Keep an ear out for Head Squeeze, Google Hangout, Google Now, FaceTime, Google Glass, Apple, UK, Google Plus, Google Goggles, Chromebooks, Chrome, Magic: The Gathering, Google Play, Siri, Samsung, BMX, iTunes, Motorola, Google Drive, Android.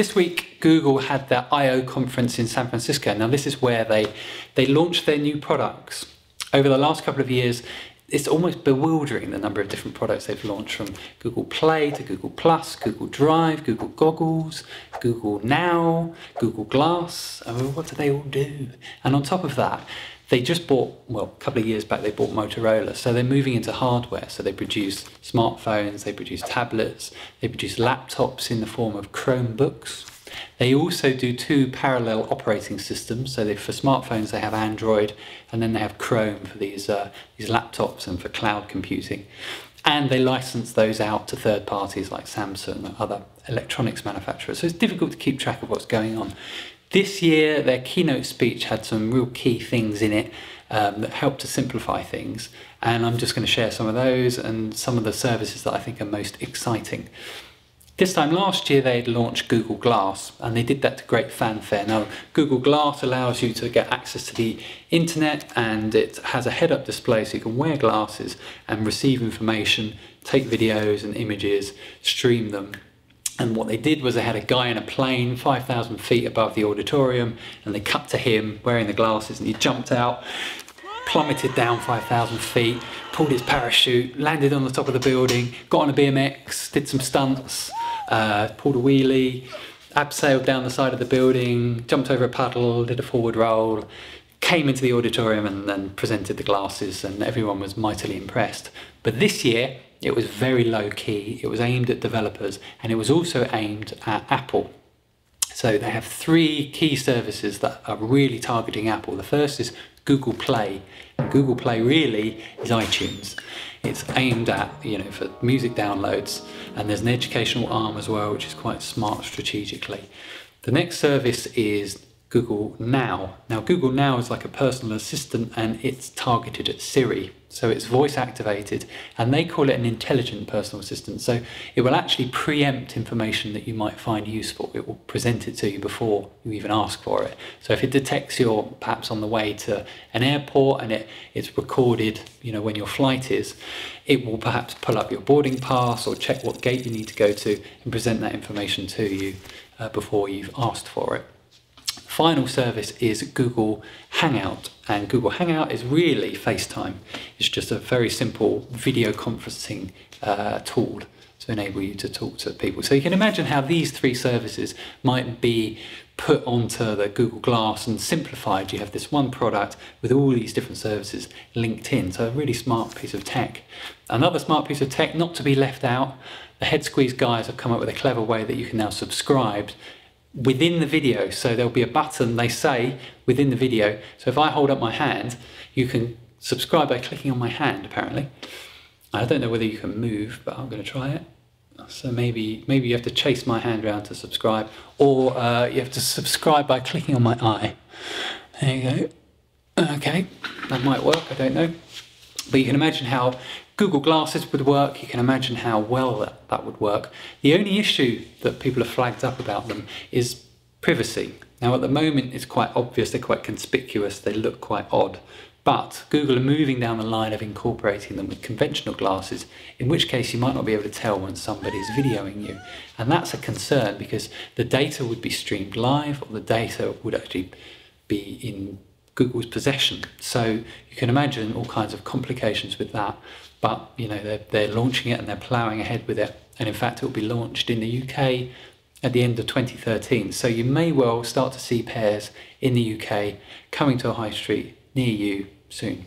This week, Google had their I/O conference in San Francisco. Now, this is where they launched their new products. Over the last couple of years, it's almost bewildering the number of different products they've launched, from Google Play to Google Plus, Google Drive, Google Goggles, Google Now, Google Glass. I mean, what do they all do? And on top of that, they just bought, well, a couple of years back, they bought Motorola. So they're moving into hardware. So they produce smartphones, they produce tablets, they produce laptops in the form of Chromebooks. They also do two parallel operating systems. So for smartphones, they have Android, and then they have Chrome for these laptops and for cloud computing. And they license those out to third parties like Samsung and other electronics manufacturers. So it's difficult to keep track of what's going on. This year, their keynote speech had some real key things in it that helped to simplify things. And I'm just going to share some of those and some of the services that I think are most exciting. This time last year, they had launched Google Glass, and they did that to great fanfare. Now, Google Glass allows you to get access to the internet, and it has a head-up display, so you can wear glasses and receive information, take videos and images, stream them. And what they did was they had a guy in a plane 5,000 feet above the auditorium, and they cut to him wearing the glasses, and he jumped out, plummeted down 5,000 feet, pulled his parachute, landed on the top of the building, got on a BMX, did some stunts, pulled a wheelie, abseiled down the side of the building, jumped over a puddle, did a forward roll, came into the auditorium and then presented the glasses, and everyone was mightily impressed. But this year, it was very low key, it was aimed at developers, and it was also aimed at Apple. So they have three key services that are really targeting Apple. The first is Google Play. And Google Play really is iTunes. It's aimed at, you know, for music downloads, and there's an educational arm as well, which is quite smart strategically. The next service is Google Now. Now, Google Now is like a personal assistant, and it's targeted at Siri. So it's voice activated, and they call it an intelligent personal assistant. So it will actually preempt information that you might find useful. It will present it to you before you even ask for it. So if it detects you're perhaps on the way to an airport, and it's recorded, you know, when your flight is, it will perhaps pull up your boarding pass or check what gate you need to go to and present that information to you before you've asked for it. Final service is Google Hangout, and Google Hangout is really FaceTime. It's just a very simple video conferencing tool to enable you to talk to people. So you can imagine how these three services might be put onto the Google Glass and simplified. You have this one product with all these different services linked in. So a really smart piece of tech. Another smart piece of tech not to be left out, the Head Squeeze guys have come up with a clever way that you can now subscribe within the video. So there'll be a button, they say, within the video. So if I hold up my hand, you can subscribe by clicking on my hand, apparently. I don't know whether you can move, but I'm going to try it. So maybe you have to chase my hand around to subscribe, or you have to subscribe by clicking on my eye. There you go. Okay, that might work, I don't know. But you can imagine how Google Glasses would work. You can imagine how well that would work. The only issue that people have flagged up about them is privacy. Now, at the moment, it's quite obvious. They're quite conspicuous. They look quite odd. But Google are moving down the line of incorporating them with conventional glasses, in which case you might not be able to tell when somebody's videoing you. And that's a concern, because the data would be streamed live, or the data would actually be in Google's possession. So you can imagine all kinds of complications with that. But, you know, they're launching it, and they're ploughing ahead with it. And in fact, it will be launched in the UK at the end of 2013. So you may well start to see pairs in the UK coming to a high street near you soon.